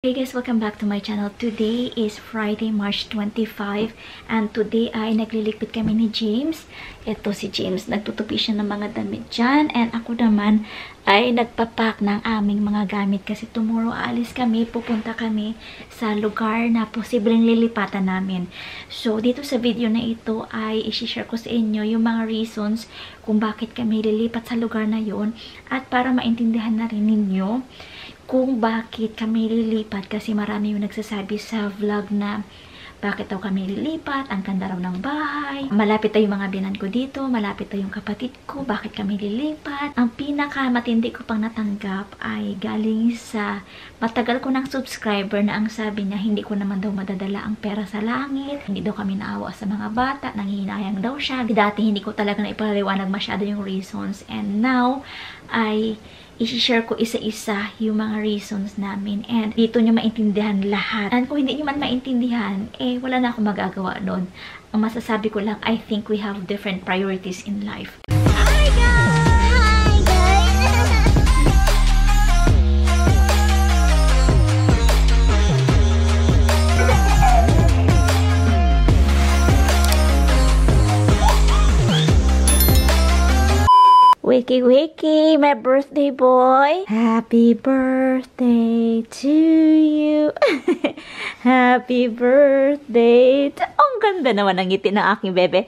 Hey guys, welcome back to my channel. Today is Friday, March 25 and today ay nagliligpit kami ni James. Ito si James, nagtutupi siya ng mga damit dyan and ako naman ay nagpapack ng aming mga gamit kasi tomorrow aalis kami, pupunta kami sa lugar na posibleng lilipatan namin. So dito sa video na ito ay i-share ko sa inyo yung mga reasons kung bakit kami lilipat sa lugar na yon at para maintindihan na rin ninyo kung bakit kami lilipat kasi marami yung nagsasabi sa vlog na bakit daw kami lilipat, ang ganda raw ng bahay, malapit tayo yung mga biyanan ko dito, malapit tayo yung kapatid ko, bakit kami lilipat. Ang pinakamatindi ko pang natanggap ay galing sa matagal ko ng subscriber na ang sabi niya hindi ko naman daw madadala ang pera sa langit, hindi daw kami naawa sa mga bata, nanghihinayang daw siya. Dati hindi ko talaga naipaliwanag masyado yung reasons and now ay i-share ko isa-isa yung mga reasons namin and dito nyo maintindihan lahat. And kung hindi nyo man maintindihan, wala na akong magagawa doon. Ang masasabi ko lang, I think we have different priorities in life. Wiki wiki, my birthday boy. Happy birthday to you. Happy birthday to... Oh, ang ganda naman ang ngiti ng aking bebe.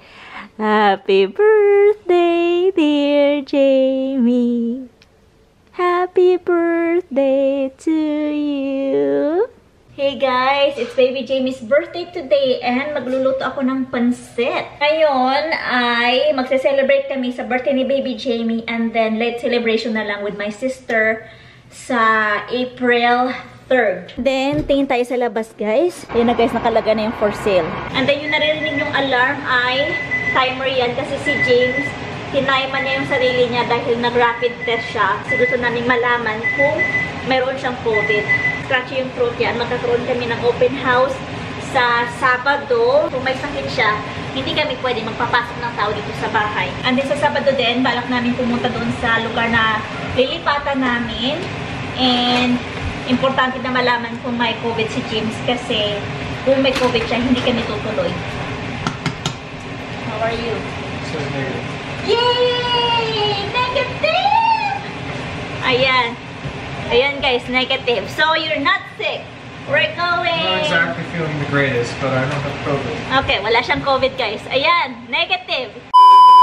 Happy birthday, dear Jamie. Happy birthday to you. Hey guys, it's baby Jamie's birthday today and magluluto ako ng pansit. Ngayon ay magse-celebrate kami sa birthday ni baby Jamie and then late celebration na lang with my sister sa April 3rd. Then, tingin tayo sa labas guys. Ayun na guys, nakalaga na yung for sale. And then yung naririnig yung alarm ay timer yan kasi si James tinayman niya yung sarili niya dahil nag-rapid test siya. So gusto namin malaman kung meron siyang COVID. Scratchy yung throat niya. Magkakaroon kami ng open house sa Sabado. Kung may sakit siya, hindi kami pwede magpapasok ng tao dito sa bahay. And then sa Sabado din, balak namin pumunta doon sa lugar na lilipatan namin. And importante na malaman kung may COVID si James kasi kung may COVID siya, hindi kami tutuloy. How are you? So nervous. Yay! Negative! Ayan. Ayan guys, negative. So you're not sick. We're going. I'm not exactly feeling the greatest, but I don't have COVID. Okay, wala siyang COVID guys. Ayan, negative.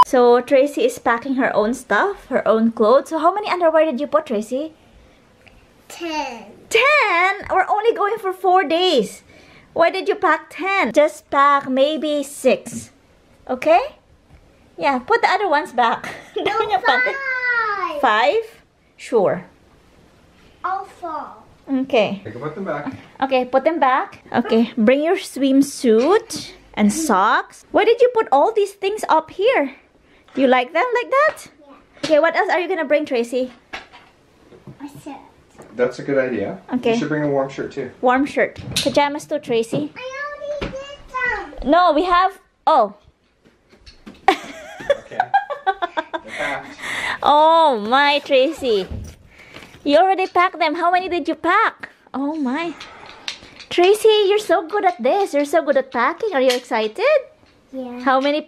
So Tracy is packing her own stuff, her own clothes. So how many underwear did you put, Tracy? 10. 10? We're only going for 4 days. Why did you pack 10? Just pack maybe 6. Okay? Yeah, put the other ones back. No, 5. 5? Sure. I'll fall. Okay. Put them back. Okay, put them back. Okay, bring your swimsuit and socks. Why did you put all these things up here? Do you like them like that? Yeah. Okay, what else are you gonna bring, Tracy? A shirt. That's a good idea. Okay. You should bring a warm shirt too. Warm shirt. Pajamas too, Tracy. I already did some. No, we have... Oh. Okay. Oh my, Tracy. You already packed them. How many did you pack? Oh my. Tracy, you're so good at this. You're so good at packing. Are you excited? Yeah. How many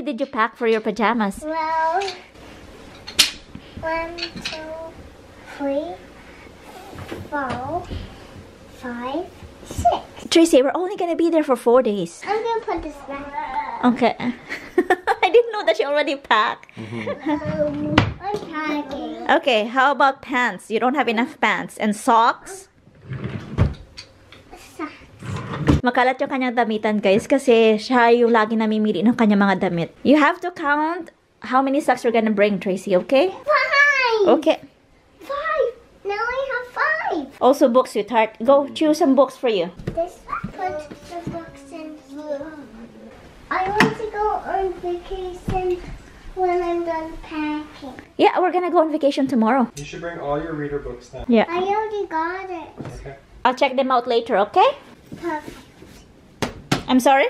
did you pack for your pajamas? Well, 1, 2, 3, 4, 5, 6. Tracy, we're only going to be there for 4 days. I'm going to put this back. Okay. I didn't know that she already packed. Mm-hmm. I'm packing. Okay, how about pants? You don't have enough pants. And socks? Socks. Makalat yung kanyang damitan, guys, kasi siya yung lagi namimili ng kanyang mga damit. You have to count how many socks you're gonna bring, Tracy, okay? 5! Okay. 5! Now I have 5! Also books, sweetheart. Go, choose some books for you. This one. Put the books in here. I want to go on vacation when I'm done packing. Yeah, we're gonna go on vacation tomorrow. You should bring all your reader books then. Yeah. I already got it. Okay. I'll check them out later, okay? Perfect. I'm sorry?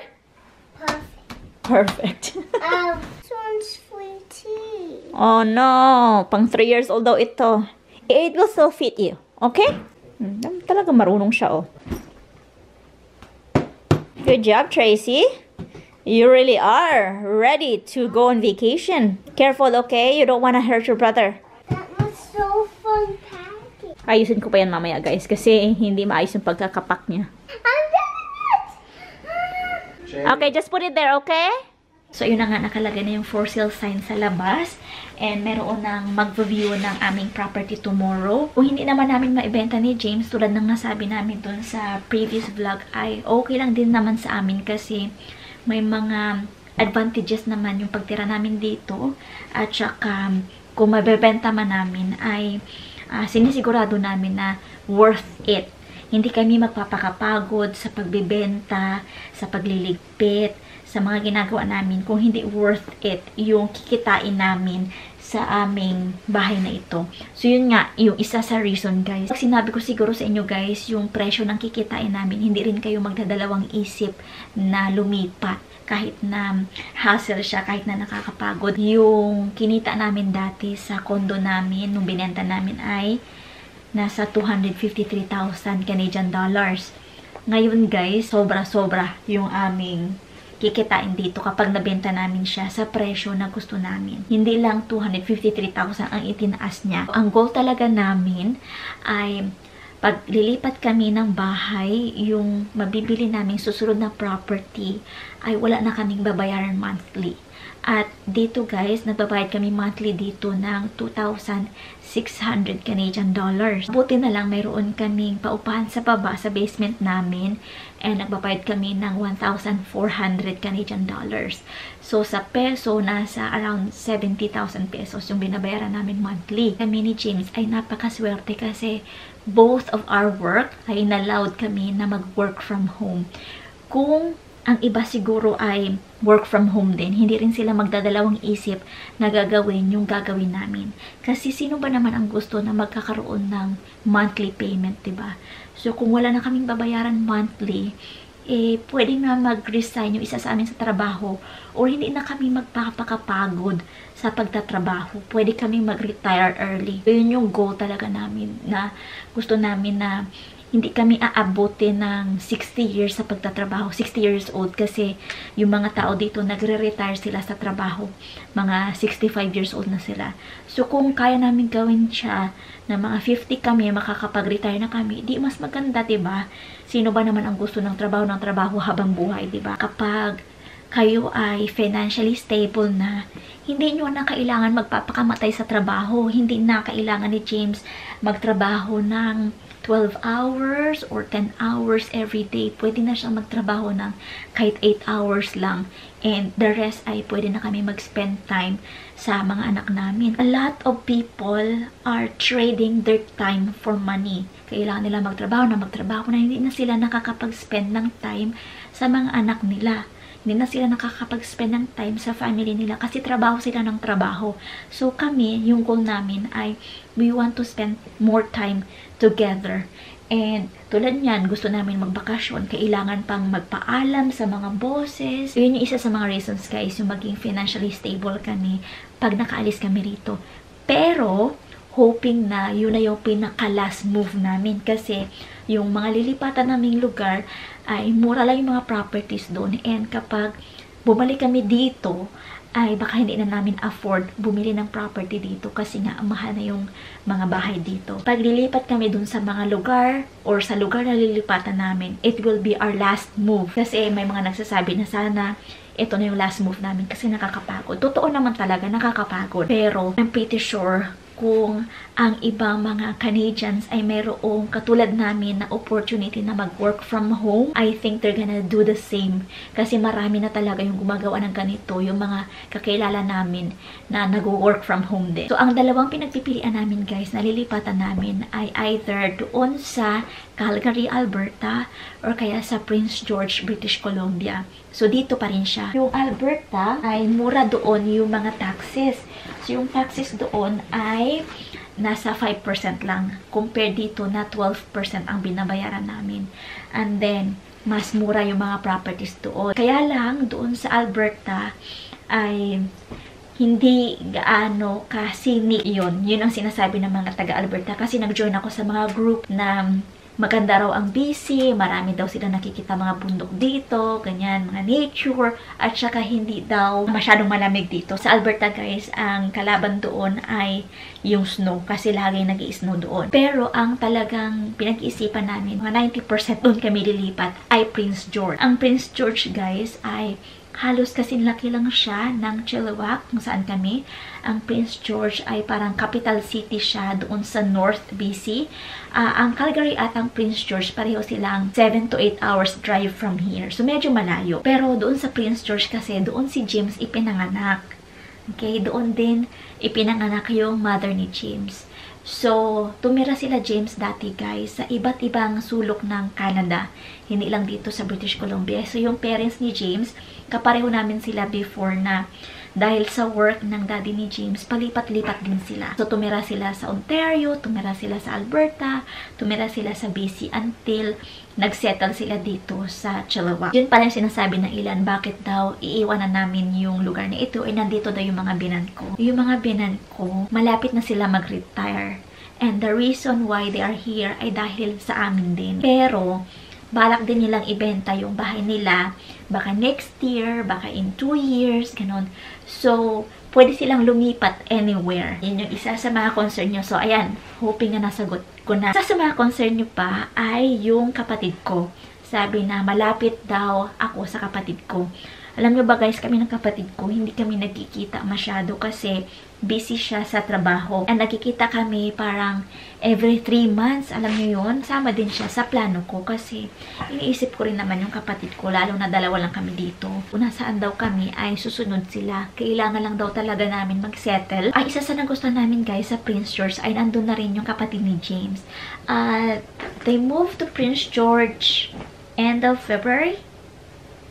Perfect. Perfect. This one's free tea. Oh no, pang 3 years old daw ito. It will still fit you, okay? Talaga marunong siya, oh. Good job, Tracy. You really are ready to go on vacation. Careful, okay? You don't want to hurt your brother. That was so fun packing. Ayusin ko pa yan mamaya, guys, kasi hindi maayos yung pagkakapak niya. I'm doing it! Okay, just put it there, okay? So, yun na nga, nakalagay na yung for sale sign sa labas. And meron ng mag-review ng aming property tomorrow. Kung hindi naman namin maibenta ni James, tulad ng nasabi namin dun sa previous vlog, ay okay lang din naman sa amin kasi may mga advantages naman yung pagtira namin dito. At saka, kung mabibenta man namin, ay sinisigurado namin na worth it. Hindi kami magpapakapagod sa pagbibenta, sa pagliligpit, sa mga ginagawa namin kung hindi worth it yung kikitain namin sa aming bahay na ito. So, yun nga, yung isa sa reason, guys. Pag sinabi ko siguro sa inyo, guys, yung presyo ng kikitain namin, hindi rin kayo magdadalawang isip na lumipat. Kahit na hassle siya, kahit na nakakapagod. Yung kinita namin dati sa condo namin, nung binenta namin ay nasa 253,000 Canadian dollars. Ngayon, guys, sobra-sobra yung aming kikitain dito kapag nabenta namin siya sa presyo na gusto namin. Hindi lang 253,000 ang itinaas niya. Ang goal talaga namin ay pag lilipat kami ng bahay, yung mabibili naming susunod na property ay wala na kaming babayaran monthly. At dito, guys, nagbabayad kami monthly dito ng 2,600 Canadian dollars. Buti na lang mayroon kaming paupahan sa baba sa basement namin and nagbabayad kami ng 1,400 Canadian dollars. So sa peso, nasa around 70,000 pesos yung binabayaran namin monthly. Kami ni James ay napakaswerte kasi both of our work ay allowed kami na mag-work from home. Kung ang iba siguro ay work from home din. Hindi rin sila magdadalawang isip na gagawin yung gagawin namin. Kasi sino ba naman ang gusto na magkakaroon ng monthly payment, diba? So, kung wala na kaming babayaran monthly, eh, pwede na mag-resign yung isa sa amin sa trabaho or hindi na kami magpapakapagod sa pagtatrabaho. Pwede kami mag-retire early. So, yun yung goal talaga namin na gusto namin na hindi kami aabutin ng 60 years sa pagtatrabaho. 60 years old kasi yung mga tao dito nagre-retire sila sa trabaho. Mga 65 years old na sila. So kung kaya namin gawin siya na mga 50 kami, makakapag-retire na kami, di mas maganda, diba? Sino ba naman ang gusto ng trabaho habang buhay, diba? Kapag kayo ay financially stable na, hindi nyo na kailangan magpapakamatay sa trabaho. Hindi na kailangan ni James magtrabaho ng 12 hours or 10 hours every day. Pwede na siyang magtrabaho ng kahit 8 hours lang. And the rest ay pwede na kami mag-spend time sa mga anak namin. A lot of people are trading their time for money. Kailangan nila magtrabaho na hindi na sila nakakapag-spend ng time sa mga anak nila. Hindi na sila nakakapag-spend ng time sa family nila kasi trabaho sila ng trabaho. So kami, yung goal namin ay we want to spend more time together. And tulad niyan, gusto namin magbakasyon. Kailangan pang magpaalam sa mga bosses. Yun yung isa sa mga reasons, guys, yung maging financially stable kami pag nakaalis kami rito. Pero hoping na yung pinaka-last move namin kasi yung mga lilipatan naming lugar ay mura lang yung mga properties doon. And kapag bumalik kami dito, ay baka hindi na namin afford bumili ng property dito kasi nga mahal na yung mga bahay dito. Pag lilipat kami doon sa mga lugar or sa lugar na lilipatan namin, it will be our last move. Kasi may mga nagsasabi na sana ito na yung last move namin kasi nakakapagod. Totoo naman talaga, nakakapagod. Pero I'm pretty sure kung ang ibang mga Canadians ay mayroong katulad namin na opportunity na mag-work from home, I think they're gonna do the same. Kasi marami na talaga yung gumagawa ng ganito, yung mga kakilala namin na nag-work from home din. So, ang dalawang pinagpipilian namin, guys, na lilipatan namin ay either doon sa Calgary, Alberta, or kaya sa Prince George, British Columbia. So, dito pa rin siya. Yung Alberta ay mura doon yung mga taxes. So, yung taxes doon ay nasa 5% lang. Compare dito na 12% ang binabayaran namin. And then, mas mura yung mga properties doon. Kaya lang, doon sa Alberta ay hindi gaano kasinik yun. Yun ang sinasabi ng mga taga-Alberta kasi nag-join ako sa mga group na maganda raw ang BC, marami daw sila nakikita mga bundok dito, ganyan, mga nature, at saka hindi daw masyadong malamig dito. Sa Alberta guys, ang kalaban doon ay yung snow, kasi lagi nag-i-snow doon. Pero ang talagang pinag-iisipan namin, mga 90% doon kami lilipat ay Prince George. Ang Prince George guys ay halos kasing laki lang siya ng Chilliwack kung saan kami. Ang Prince George ay parang capital city siya doon sa North BC. Ang Calgary at ang Prince George pareho silang 7 to 8 hours drive from here. So medyo malayo. Pero doon sa Prince George kasi doon si James ipinanganak. Okay, doon din ipinanganak yung mother ni James. So, tumira sila James dati guys sa iba't ibang sulok ng Canada. Hindi lang dito sa British Columbia. So, yung parents ni James, kapareho namin sila before na dahil sa work ng daddy ni James, palipat-lipat din sila. So, tumira sila sa Ontario, tumira sila sa Alberta, tumira sila sa BC until nagsettle sila dito sa Chilliwack. Yun pala yung sinasabi ng ilan, bakit daw iiwanan namin yung lugar na ito, ay nandito daw yung mga binan ko. Yung mga binan ko, malapit na sila mag-retire. And the reason why they are here ay dahil sa amin din. Pero, balak din nilang ibenta yung bahay nila, baka next year, baka in 2 years, ganun. So, pwede silang lumipat anywhere. Yun yung isa sa mga concern nyo. So, ayan, hoping na nasagot ko na. Isa sa mga concern nyo pa ay yung kapatid ko. Sabi na malapit daw ako sa kapatid ko. Alam nyo ba guys, kami ng kapatid ko, hindi kami nagkikita masyado kasi busy siya sa trabaho. And nagkikita kami parang every 3 months, alam nyo yun. Sama din siya sa plano ko kasi iniisip ko rin naman yung kapatid ko, lalo na dalawa lang kami dito. Kung nasaan daw kami ay susunod sila. Kailangan lang daw talaga namin magsettle. Ay, isa sa nagustuhan namin guys sa Prince George ay nandun na rin yung kapatid ni James. They moved to Prince George end of February.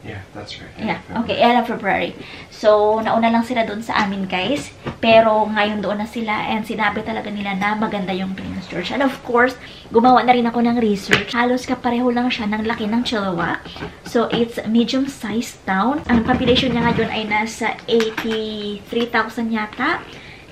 Yeah, that's right. Yeah, okay, end of February. So, nauna lang sila doon sa amin, guys. Pero, ngayon doon na sila and sinabi talaga nila na maganda yung Prince George. And of course, gumawa na rin ako ng research. Halos kapareho lang siya ng laki ng Chilliwack. So, it's medium-sized town. Ang population niya ngayon ay nasa 83,000 yata.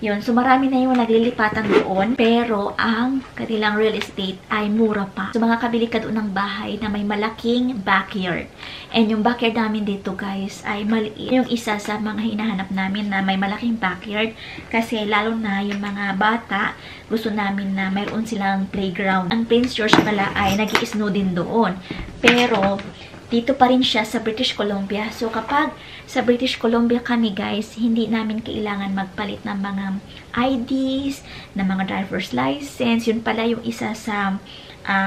Yun, so marami na yung naglilipatan doon, pero ang kanilang real estate ay mura pa. So mga kabili ka doon ng bahay na may malaking backyard. And yung backyard namin dito guys ay maliit. Yung isa sa mga hinahanap namin na may malaking backyard kasi lalo na yung mga bata, gusto namin na mayroon silang playground. Ang Prince George pala ay nag-i-snow din doon. Pero dito pa rin siya sa British Columbia. So, kapag sa British Columbia kami, guys, hindi namin kailangan magpalit ng mga IDs, ng mga driver's license. Yun pala yung isa sa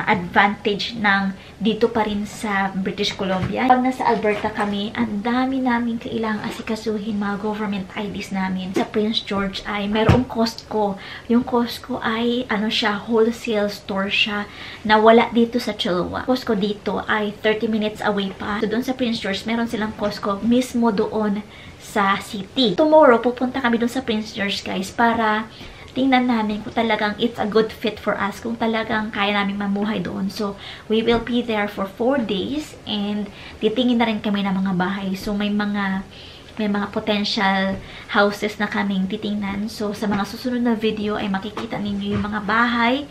advantage ng dito pa rin sa British Columbia. Pag nasa Alberta kami, ang dami namin kailangang asikasuhin mga government IDs namin. Sa Prince George ay mayroong Costco. Yung Costco ay ano siya, wholesale store siya na wala dito sa Chilliwack. Costco dito ay 30 minutes away pa. So doon sa Prince George, meron silang Costco mismo doon sa city. Tomorrow, pupunta kami doon sa Prince George guys para tingnan namin kung talagang it's a good fit for us, kung talagang kaya namin mamuhay doon. So, we will be there for 4 days and titingin na rin kami ng mga bahay. So, may mga potential houses na kaming titingnan. So, sa mga susunod na video ay makikita ninyo yung mga bahay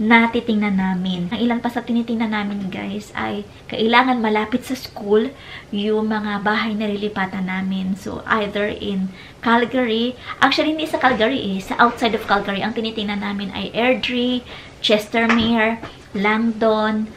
na titingnan namin. Ang ilan pa sa tinitingnan namin, guys, ay kailangan malapit sa school yung mga bahay na lilipatan namin. So, either in Calgary, actually hindi sa Calgary eh, sa outside of Calgary, ang tinitingnan namin ay Erdry, Chestermere, Langdon,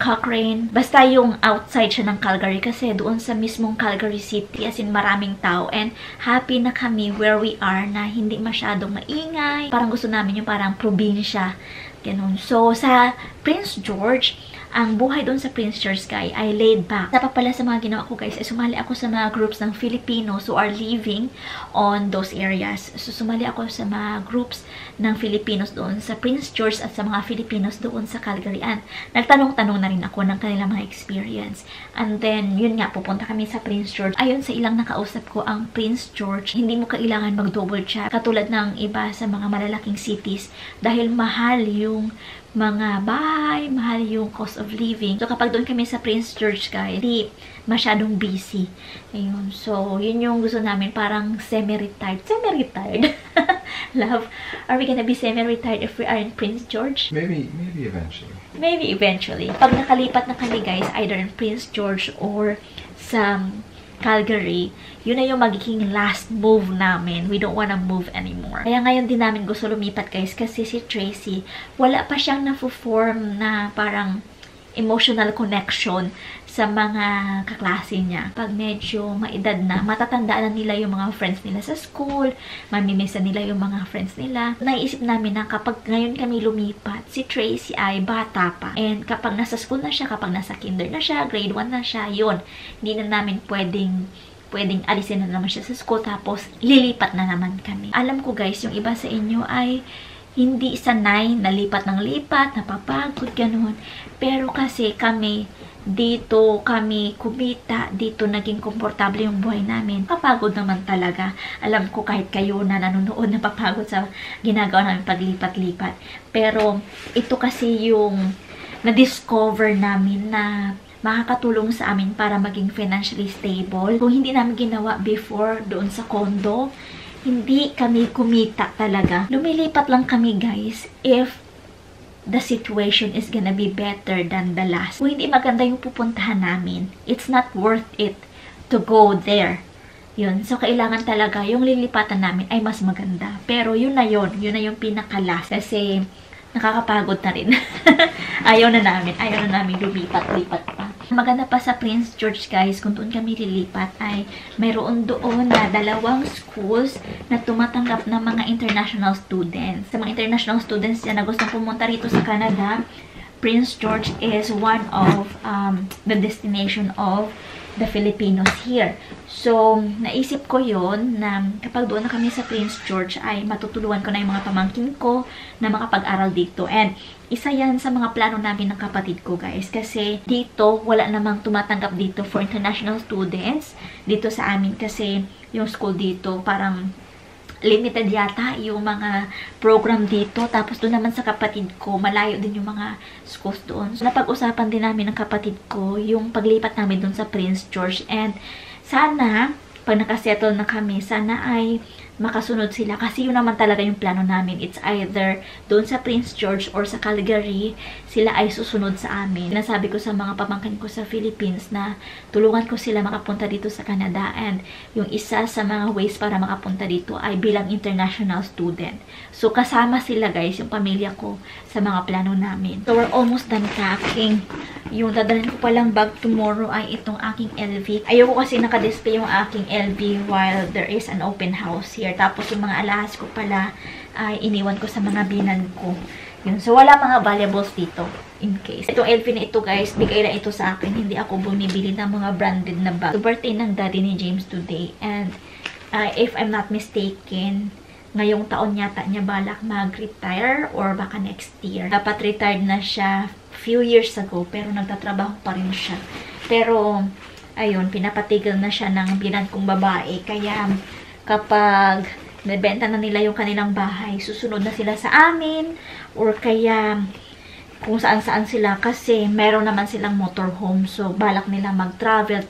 Cochrane. Basta yung outside siya ng Calgary kasi doon sa mismong Calgary City as in maraming tao and happy na kami where we are na hindi masyadong maingay. Parang gusto namin yung parang probinsya. Ganun. So, sa Prince George, ang buhay doon sa Prince George guy ay laid back. Dapat pala sa mga ginawa ko guys ay sumali ako sa mga groups ng Filipinos who are living on those areas. So, sumali ako sa mga groups ng Filipinos doon sa Prince George at sa mga Filipinos doon sa Calgary. And nagtanong-tanong na rin ako ng kanilang mga experience. And then, yun nga, pupunta kami sa Prince George. Ayon sa ilang nakausap ko, ang Prince George, hindi mo kailangan mag-double check katulad ng iba sa mga malalaking cities dahil mahal yung mga bahay, mahal yung cost of living. So, kapag doon kami sa Prince George, guys, hindi masyadong busy. Ayun. So, yun yung gusto namin. Parang semi-retired. Semi-retired. Love. Are we gonna be semi-retired if we are in Prince George? Maybe eventually. Maybe eventually. Pag nakalipat na kami, guys, either in Prince George or sa Calgary, yun na yung magiging last move namin. We don't wanna move anymore. Kaya ngayon din namin gusto lumipat, guys, kasi si Tracy, wala pa siyang na-form na parang emotional connection sa mga kaklase niya. Pag medyo maedad na, matatandaan na nila yung mga friends nila sa school, mamimiss nila yung mga friends nila. Naiisip namin na kapag ngayon kami lumipat, si Tracy ay bata pa. And kapag nasa school na siya, kapag nasa kinder na siya, grade 1 na siya, yun. Hindi na namin pwedeng alisin na naman siya sa school, tapos lilipat na naman kami. Alam ko, guys, yung iba sa inyo ay hindi sanay, nalipat ng lipat, napapagod, ganun. Pero kasi kami, dito kami kumita, dito naging komportable yung buhay namin. Papagod naman talaga. Alam ko kahit kayo na nanonood, napapagod sa ginagawa namin paglipat-lipat. Pero ito kasi yung na-discover namin na makakatulong sa amin para maging financially stable. Kung hindi namin ginawa before doon sa condo, hindi kami kumita talaga. Lumilipat lang kami, guys, if the situation is gonna be better than the last. Kung hindi maganda yung pupuntahan namin, it's not worth it to go there. Yun. So, kailangan talaga yung lilipatan namin ay mas maganda. Pero yun na yun. Yun na yung pinaka-last. Kasi nakakapagod na rin. Ayaw na namin. Ayaw na namin lumipat-lipat pa. Maganda pa sa Prince George, guys, kung doon kami lilipat ay mayroon doon na dalawang schools na tumatanggap ng mga international students. Sa mga international students yan na gustong pumunta rito sa Canada, Prince George is one of the destination of the Filipinos here. So, naisip ko yon na kapag doon na kami sa Prince George ay matutuluan ko na yung mga pamangkin ko na makapag-aral dito. And isa yan sa mga plano namin ng kapatid ko, guys. Kasi dito, wala namang tumatanggap dito for international students dito sa amin. Kasi yung school dito parang limited yata yung mga program dito. Tapos doon naman sa kapatid ko, malayo din yung mga schools doon. So, napag-usapan din namin ng kapatid ko yung paglipat namin doon sa Prince George. And sana, pag nakasettle na kami, sana ay makasunod sila. Kasi yun naman talaga yung plano namin. It's either doon sa Prince George or sa Calgary, sila ay susunod sa amin. Nasabi ko sa mga pamangkin ko sa Philippines na tulungan ko sila makapunta dito sa Canada. And yung isa sa mga ways para makapunta dito ay bilang international student. So, kasama sila, guys, yung pamilya ko sa mga plano namin. So, we're almost done packing. Yung dadalhin ko palang bag tomorrow ay itong aking LV. Ayoko kasi nakadisplay yung aking LV while there is an open house here. Tapos, yung mga alahas ko pala ay iniwan ko sa mga binan ko. Yun. So, wala mga valuables dito. In case. Itong LV na ito, guys, bigay na ito sa akin. Hindi ako bumibili ng mga branded na bag. So, birthday ng daddy ni James today. And, if I'm not mistaken, ngayong taon yata niya balak mag-retire or baka next year. Dapat retired na siya few years ago, pero nagtatrabaho pa rin siya. Pero, ayun, pinapatigil na siya ng binan kong babae. Kaya, kapag nabenta na nila yung kanilang bahay, susunod na sila sa amin or kaya kung saan-saan sila kasi meron naman silang motorhome. So, balak nila mag-travel.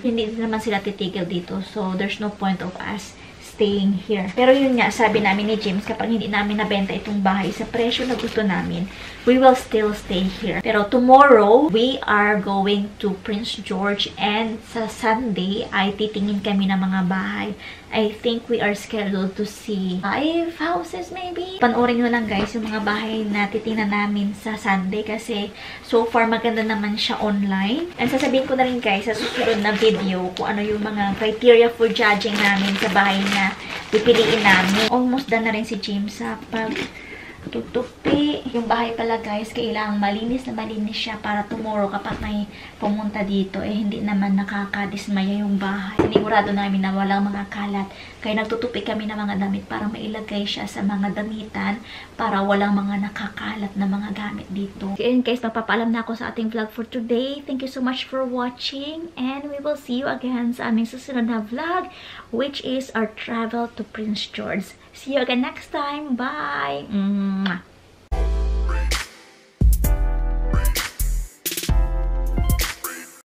Hindi naman sila titigil dito. So, there's no point of us staying here. Pero yun nga, sabi namin ni James, kapag hindi namin nabenta itong bahay sa presyo na gusto namin, we will still stay here. Pero tomorrow, we are going to Prince George and sa Sunday ay titingin kami ng mga bahay. I think we are scheduled to see 5 houses maybe. Panoorin nyo lang, guys, yung mga bahay na titingnan namin sa Sunday kasi so far maganda naman siya online. And sasabihin ko na rin, guys, sa susunod na video kung ano yung mga criteria for judging namin sa bahay na pipiliin namin. Almost done na rin si James sa pagtutupi. Yung bahay pala, guys, kailangang malinis na malinis siya para tomorrow kapag may pumunta dito, eh hindi naman nakakadismaya yung bahay. Sinigurado namin na walang mga kalat. Kaya nagtutupi kami ng mga damit para mailagay siya sa mga damitan para walang mga nakakalat na mga gamit dito. So, yun, guys, mapapaalam na ako sa ating vlog for today. Thank you so much for watching and we will see you again sa aming susunod na vlog, which is our travel to Prince George. See you again next time. Bye! Mwah.